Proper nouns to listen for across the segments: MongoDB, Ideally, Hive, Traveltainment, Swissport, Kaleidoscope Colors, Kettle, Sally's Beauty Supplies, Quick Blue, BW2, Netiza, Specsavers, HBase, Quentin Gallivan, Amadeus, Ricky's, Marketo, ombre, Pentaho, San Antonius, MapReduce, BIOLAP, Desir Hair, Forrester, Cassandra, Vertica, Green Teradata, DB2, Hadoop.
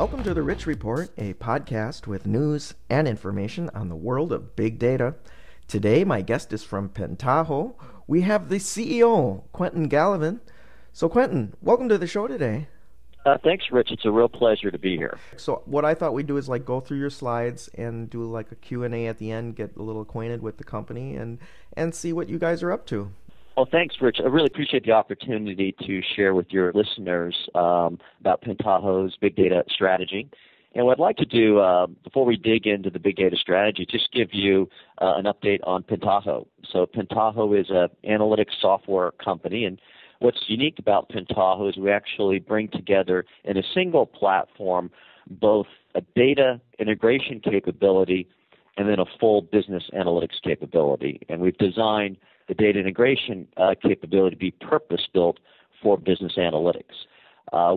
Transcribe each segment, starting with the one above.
Welcome to The Rich Report, a podcast with news and information on the world of big data. Today, my guest is from Pentaho. We have the CEO, Quentin Gallivan. So, Quentin, welcome to the show today. Thanks, Rich. It's a real pleasure to be here. So, what I thought we'd do is go through your slides and do a Q&A at the end, get a little acquainted with the company, and see what you guys are up to. Well, thanks, Rich. I really appreciate the opportunity to share with your listeners about Pentaho's big data strategy. And what I'd like to do before we dig into the big data strategy, just give you an update on Pentaho. So Pentaho is an analytics software company, and what's unique about Pentaho is we actually bring together in a single platform both a data integration capability and then a full business analytics capability. And we've designed the data integration capability to be purpose-built for business analytics.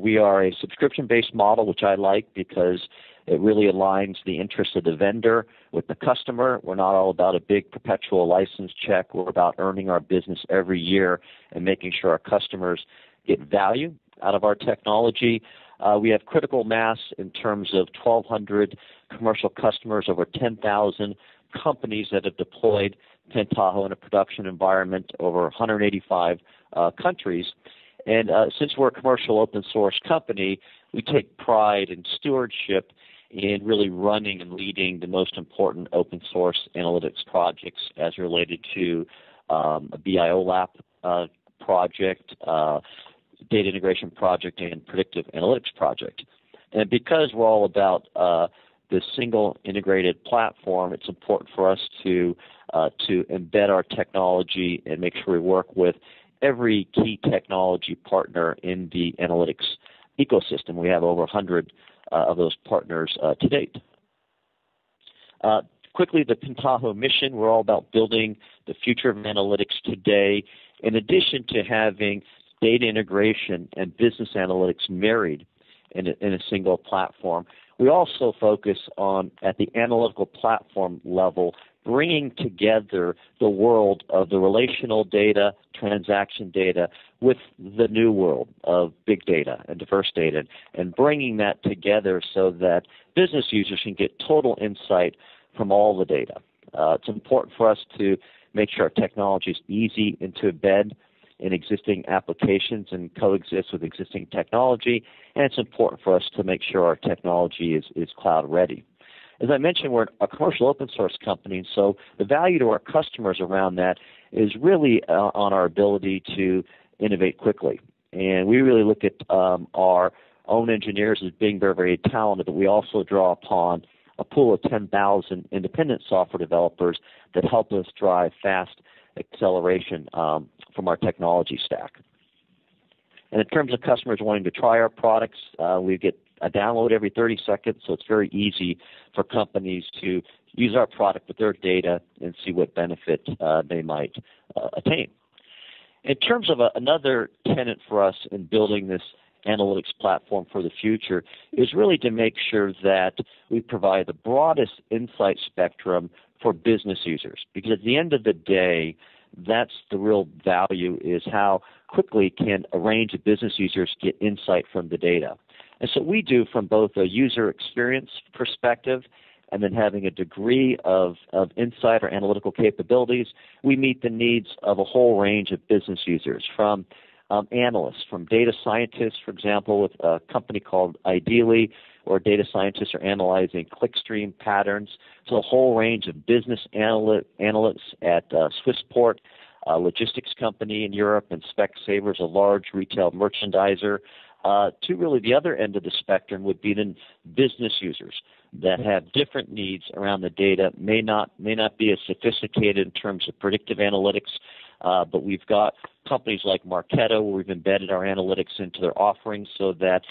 We are a subscription-based model, which I like because it really aligns the interests of the vendor with the customer. We're not all about a big perpetual license check. We're about earning our business every year and making sure our customers get value out of our technology. We have critical mass in terms of 1,200 commercial customers, over 10,000 companies that have deployed Pentaho in a production environment, over 185 countries. And since we're a commercial open source company, we take pride in stewardship in really running and leading the most important open source analytics projects as related to a BIOLAP project, data integration project, and predictive analytics project. And because we're all about this single integrated platform, it's important for us to embed our technology and make sure we work with every key technology partner in the analytics ecosystem. We have over 100 of those partners to date. Quickly, the Pentaho mission, we're all about building the future of analytics today, in addition to having data integration and business analytics married in a single platform. We also focus on, at the analytical platform level, bringing together the world of the relational data, transaction data, with the new world of big data and diverse data, and bringing that together so that business users can get total insight from all the data. It's important for us to make sure our technology is easy to embed in existing applications and coexist with existing technology, and it's important for us to make sure our technology is cloud ready. As I mentioned, we're a commercial open source company, and so the value to our customers around that is really on our ability to innovate quickly. And we really look at our own engineers as being very, very talented, but we also draw upon a pool of 10,000 independent software developers that help us drive fast acceleration from our technology stack. And in terms of customers wanting to try our products, we get a download every 30 seconds, so it's very easy for companies to use our product with their data and see what benefit they might attain. In terms of another tenet for us in building this analytics platform for the future is really to make sure that we provide the broadest insight spectrum for business users, because at the end of the day, that's the real value, is how quickly can a range of business users get insight from the data. And so we do from both a user experience perspective and then having a degree of insight or analytical capabilities. We meet the needs of a whole range of business users, from analysts, from data scientists, for example, with a company called Ideally, or data scientists are analyzing clickstream patterns. So a whole range of business analysts at Swissport, a logistics company in Europe, and Specsavers, a large retail merchandiser. To really the other end of the spectrum would be then business users that have different needs around the data, may not be as sophisticated in terms of predictive analytics, but we've got companies like Marketo, where we've embedded our analytics into their offerings so that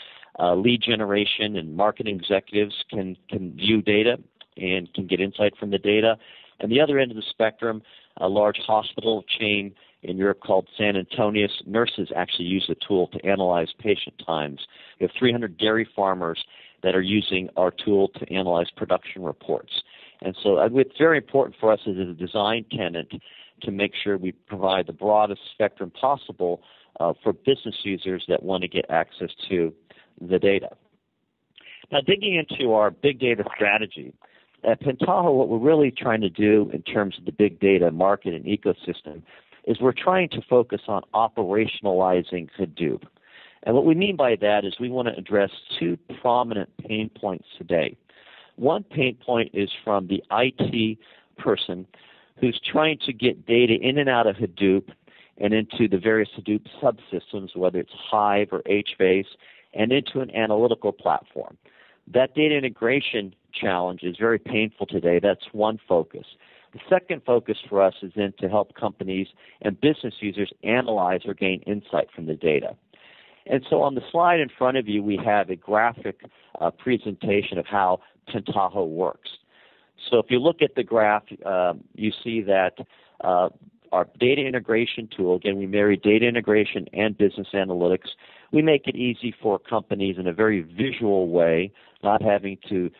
lead generation and marketing executives can view data and can get insight from the data. And the other end of the spectrum, a large hospital chain in Europe called San Antonius, nurses actually use the tool to analyze patient times. We have 300 dairy farmers that are using our tool to analyze production reports. And so it's very important for us as a design tenant to make sure we provide the broadest spectrum possible for business users that want to get access to the data. Now, digging into our big data strategy, at Pentaho, what we're really trying to do in terms of the big data market and ecosystem is we're trying to focus on operationalizing Hadoop. And what we mean by that is we want to address two prominent pain points today. One pain point is from the IT person who's trying to get data in and out of Hadoop and into the various Hadoop subsystems, whether it's Hive or HBase, and into an analytical platform. That data integration challenge is very painful today. That's one focus. The second focus for us is then to help companies and business users analyze or gain insight from the data. And so on the slide in front of you, we have a graphic presentation of how Pentaho works. So if you look at the graph, you see that our data integration tool, again, we marry data integration and business analytics. We make it easy for companies in a very visual way, not having to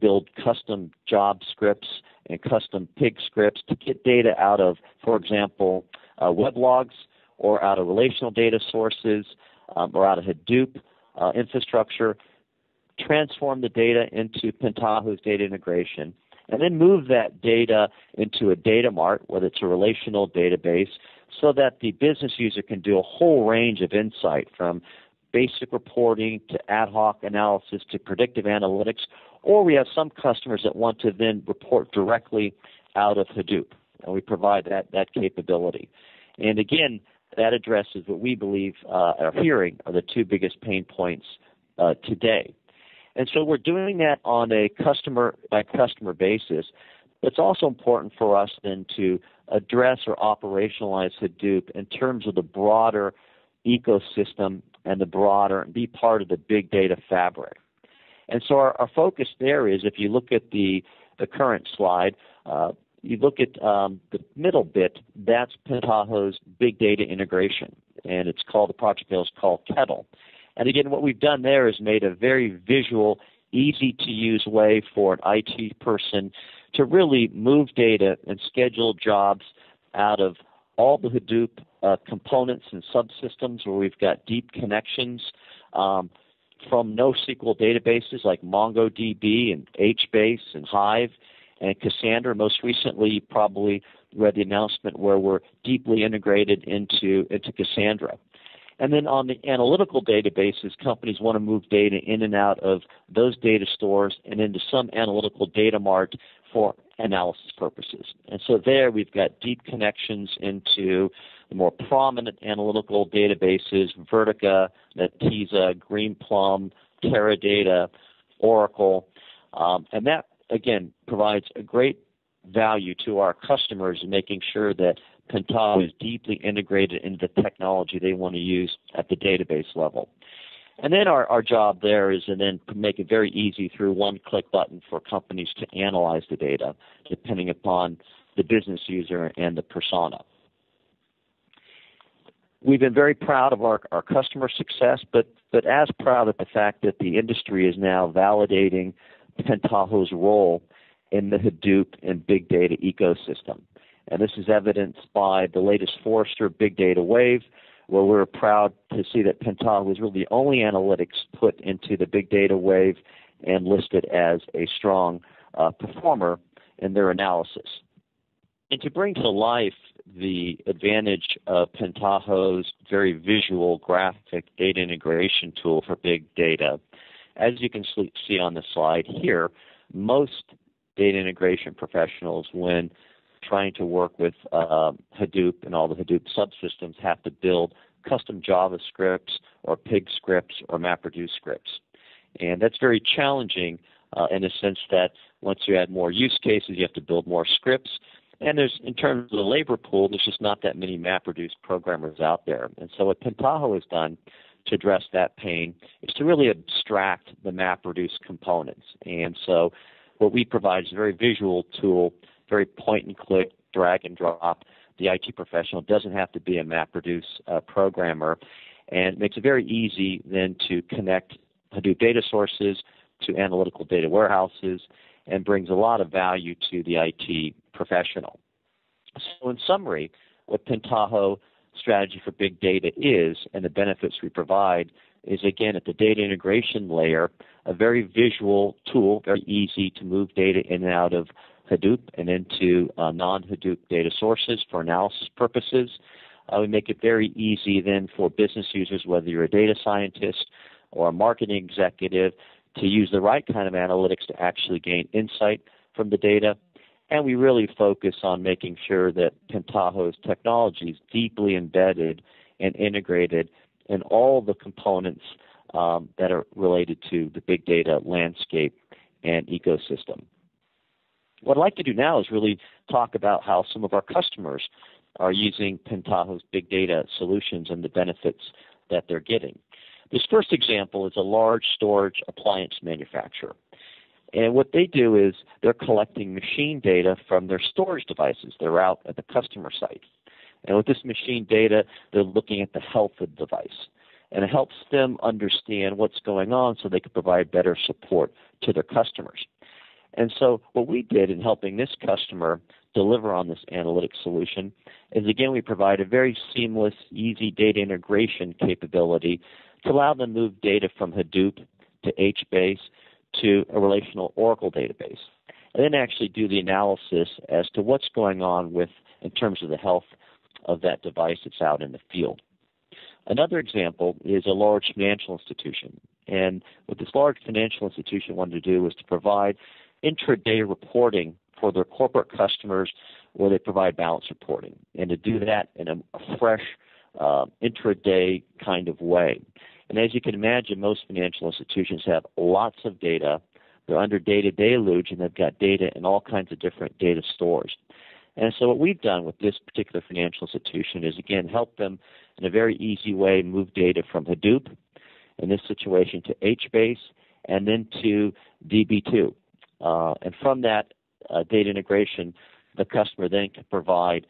build custom job scripts and custom pig scripts to get data out of, for example, web logs or out of relational data sources or out of Hadoop infrastructure, transform the data into Pentaho's data integration, and then move that data into a data mart, whether it's a relational database, so that the business user can do a whole range of insight from basic reporting to ad hoc analysis to predictive analytics, or we have some customers that want to then report directly out of Hadoop, and we provide that capability. And again, that addresses what we believe are hearing are the two biggest pain points today. And so we're doing that on a customer-by-customer basis. It's also important for us then to address or operationalize Hadoop in terms of the broader ecosystem and the broader and be part of the big data fabric. And so our focus there is, if you look at the current slide, you look at the middle bit, that's Pentaho's big data integration, and it's called, the project is called Kettle. And again, what we've done there is made a very visual, easy-to-use way for an IT person to really move data and schedule jobs out of all the Hadoop components and subsystems where we've got deep connections from NoSQL databases like MongoDB and HBase and Hive and Cassandra. Most recently, you probably read the announcement where we're deeply integrated into Cassandra. And then on the analytical databases, companies want to move data in and out of those data stores and into some analytical data mart for analysis purposes. And so there we've got deep connections into the more prominent analytical databases, Vertica, Netiza, Green Teradata, Oracle. And that, again, provides a great value to our customers in making sure that Pentaho is deeply integrated into the technology they want to use at the database level. And then our job there is to then make it very easy through one-click button for companies to analyze the data, depending upon the business user and the persona. We've been very proud of our customer success, but as proud of the fact that the industry is now validating Pentaho's role in the Hadoop and big data ecosystem. And this is evidenced by the latest Forrester Big Data Wave, where we're proud to see that Pentaho was really the only analytics put into the Big Data Wave and listed as a strong performer in their analysis. And to bring to life the advantage of Pentaho's very visual graphic data integration tool for big data, as you can see on the slide here, most data integration professionals, when trying to work with Hadoop and all the Hadoop subsystems, have to build custom Java scripts or Pig scripts or MapReduce scripts. And that's very challenging in the sense that once you add more use cases, you have to build more scripts. And there's, in terms of the labor pool, there's just not that many MapReduce programmers out there. And so what Pentaho has done to address that pain is to really abstract the MapReduce components. And so what we provide is a very visual tool, very point-and-click, drag-and-drop. The IT professional doesn't have to be a MapReduce programmer, and it makes it very easy then to connect Hadoop data sources to analytical data warehouses and brings a lot of value to the IT professional. So in summary, what Pentaho's strategy for big data is and the benefits we provide is, again, at the data integration layer, a very visual tool, very easy to move data in and out of Hadoop and into non-Hadoop data sources for analysis purposes. We make it very easy then for business users, whether you're a data scientist or a marketing executive, to use the right kind of analytics to actually gain insight from the data. And we really focus on making sure that Pentaho's technology is deeply embedded and integrated in all the components that are related to the big data landscape and ecosystem. What I'd like to do now is really talk about how some of our customers are using Pentaho's big data solutions and the benefits that they're getting. This first example is a large storage appliance manufacturer. And what they do is they're collecting machine data from their storage devices. They're out at the customer site. And with this machine data, they're looking at the health of the device. And it helps them understand what's going on so they can provide better support to their customers. And so what we did in helping this customer deliver on this analytic solution is, again, we provide a very seamless, easy data integration capability to allow them to move data from Hadoop to HBase to a relational Oracle database, and then actually do the analysis as to what's going on with in terms of the health of that device that's out in the field. Another example is a large financial institution. And what this large financial institution wanted to do was to provide intraday reporting for their corporate customers where they provide balance reporting, and to do that in a fresh intraday kind of way. And as you can imagine, most financial institutions have lots of data. They're under data deluge, and they've got data in all kinds of different data stores. And so what we've done with this particular financial institution is, again, help them in a very easy way move data from Hadoop, in this situation, to HBase, and then to DB2. And from that data integration, the customer then can provide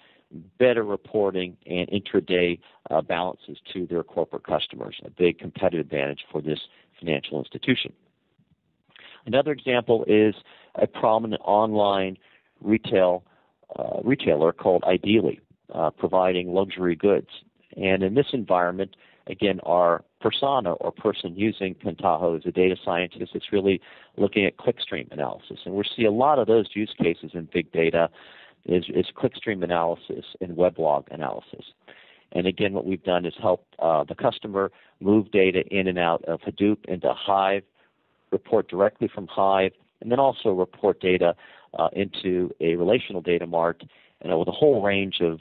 better reporting and intraday balances to their corporate customers, a big competitive advantage for this financial institution. Another example is a prominent online retailer called Ideally, providing luxury goods. And in this environment, again, our persona or person using Pentaho is a data scientist that's really looking at clickstream analysis. And we see a lot of those use cases in big data is clickstream analysis and weblog analysis. And again, what we've done is help the customer move data in and out of Hadoop into Hive, report directly from Hive, and then also report data into a relational data mart, and with a whole range of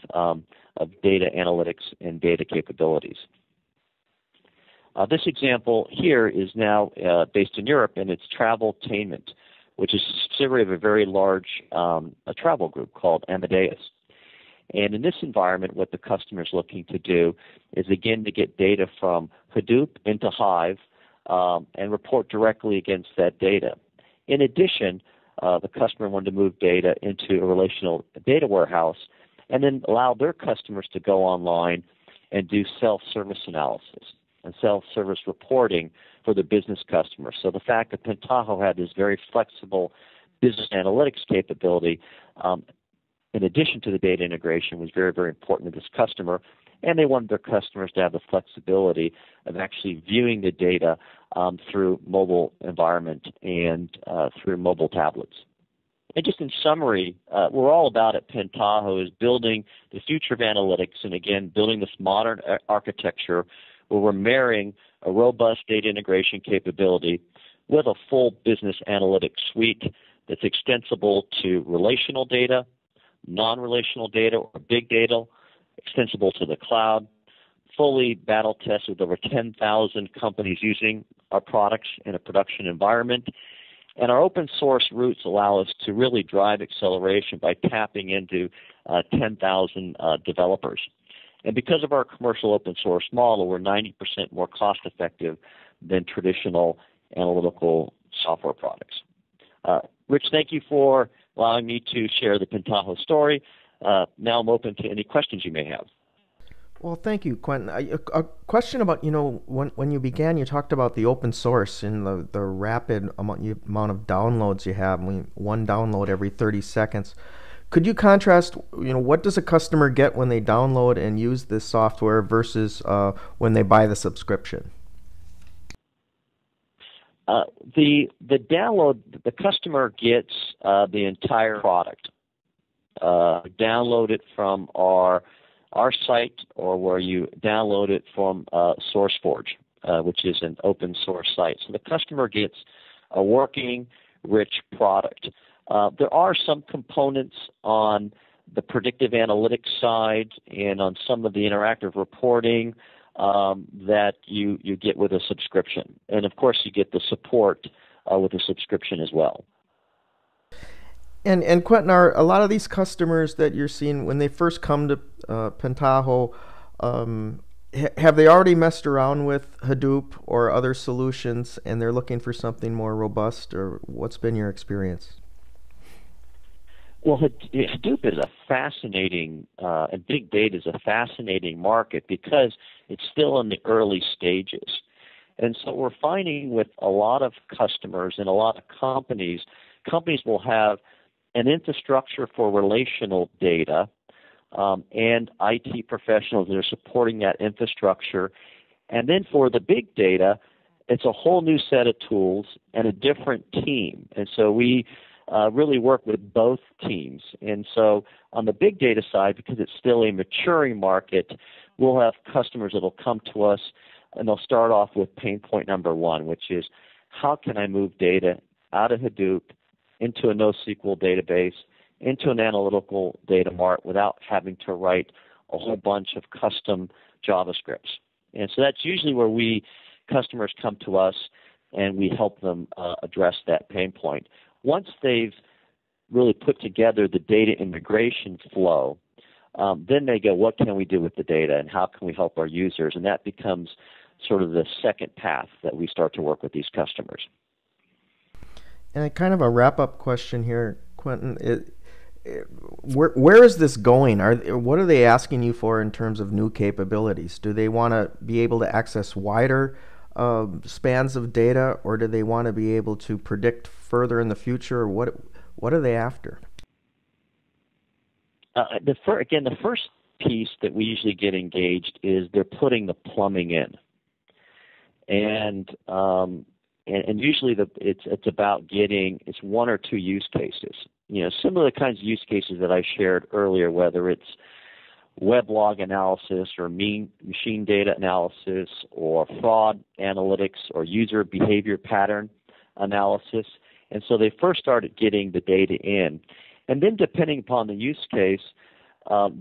data analytics and data capabilities. This example here is now based in Europe, and it's Traveltainment, which is a subsidiary of a very large a travel group called Amadeus. And in this environment, what the customer is looking to do is, again, to get data from Hadoop into Hive and report directly against that data. In addition, the customer wanted to move data into a relational data warehouse and then allow their customers to go online and do self-service analysis and self-service reporting for the business customers. So the fact that Pentaho had this very flexible business analytics capability, in addition to the data integration, was very, very important to this customer. And they wanted their customers to have the flexibility of actually viewing the data through mobile environment and through mobile tablets. And just in summary, we're all about at Pentaho is building the future of analytics, and again, building this modern architecture where we're marrying a robust data integration capability with a full business analytics suite that's extensible to relational data, non-relational data, or big data, extensible to the cloud, fully battle tested with over 10,000 companies using our products in a production environment. And our open source roots allow us to really drive acceleration by tapping into 10,000 developers. And because of our commercial open source model, we're 90% more cost effective than traditional analytical software products. Rich, thank you for allowing me to share the Pentaho story. Now I'm open to any questions you may have. Well, thank you, Quentin. A question about, you know, when you began, you talked about the open source and the rapid amount of downloads you have. One download every 30 seconds. Could you contrast, you know, what does a customer get when they download and use this software versus when they buy the subscription? The download, the customer gets the entire product. Download it from our site, or where you download it from SourceForge, which is an open source site. So the customer gets a working, rich product. There are some components on the predictive analytics side and on some of the interactive reporting that you get with a subscription. And of course you get the support with a subscription as well. And Quentin, are a lot of these customers that you're seeing when they first come to Pentaho, have they already messed around with Hadoop or other solutions and they're looking for something more robust, or what's been your experience? Well, Hadoop is a fascinating, and big data is a fascinating market because it's still in the early stages. And so we're finding with a lot of customers and a lot of companies will have an infrastructure for relational data and IT professionals that are supporting that infrastructure. And then for the big data, it's a whole new set of tools and a different team. And so we really work with both teams. And so on the big data side, because it's still a maturing market, we'll have customers that will come to us and they'll start off with pain point number one, which is how can I move data out of Hadoop into a NoSQL database, into an analytical data mart without having to write a whole bunch of custom JavaScripts. And so that's usually where customers come to us and we help them address that pain point. Once they've really put together the data integration flow, then they go, what can we do with the data and how can we help our users? And that becomes sort of the second path that we start to work with these customers. And kind of a wrap-up question here, Quentin. Where is this going? What are they asking you for in terms of new capabilities? Do they want to be able to access wider spans of data, or do they want to be able to predict further in the future? What are they after? The first piece that we usually get engaged is they're putting the plumbing in, and usually it's about getting one or two use cases. You know, similar kinds of use cases that I shared earlier, whether it's weblog analysis or machine data analysis or fraud analytics or user behavior pattern analysis. And so they first started getting the data in. And then depending upon the use case,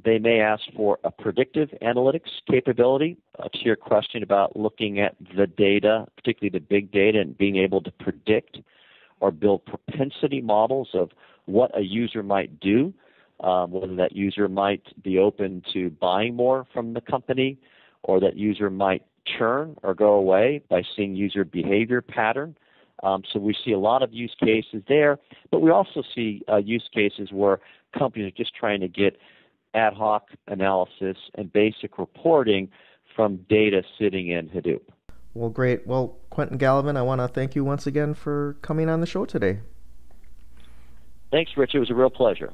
they may ask for a predictive analytics capability to your question about looking at the data, particularly the big data, and being able to predict or build propensity models of what a user might do. Whether that user might be open to buying more from the company, or that user might churn or go away by seeing user behavior pattern. So we see a lot of use cases there, but we also see use cases where companies are just trying to get ad hoc analysis and basic reporting from data sitting in Hadoop. Well, great. Well, Quentin Gallivan, I want to thank you once again for coming on the show today. Thanks, Rich. It was a real pleasure.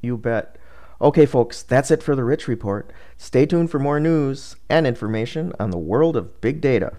You bet. Okay, folks, that's it for the Rich Report. Stay tuned for more news and information on the world of big data.